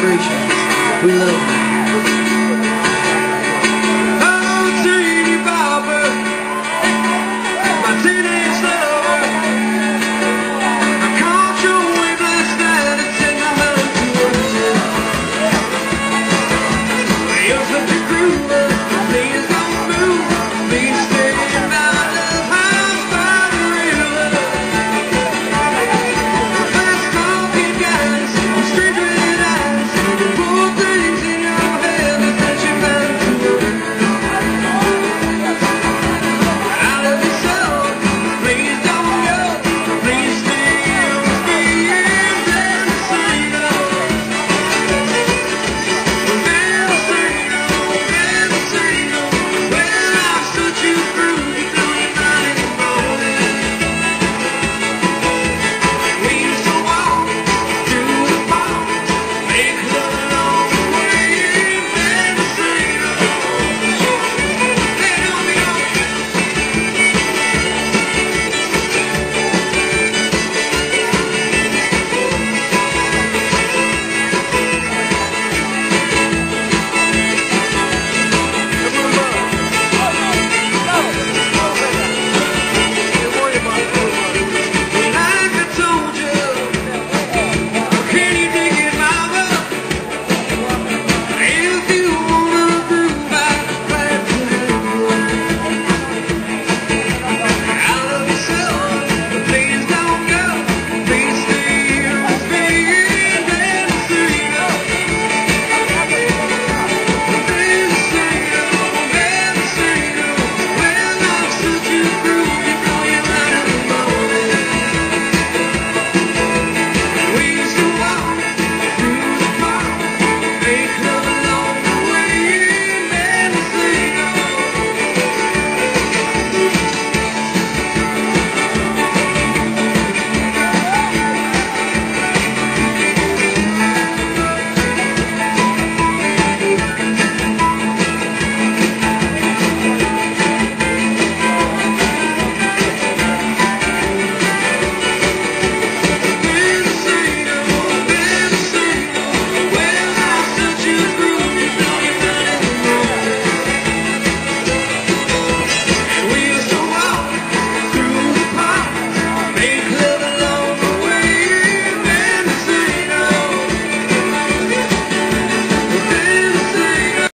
vibrations. We love you.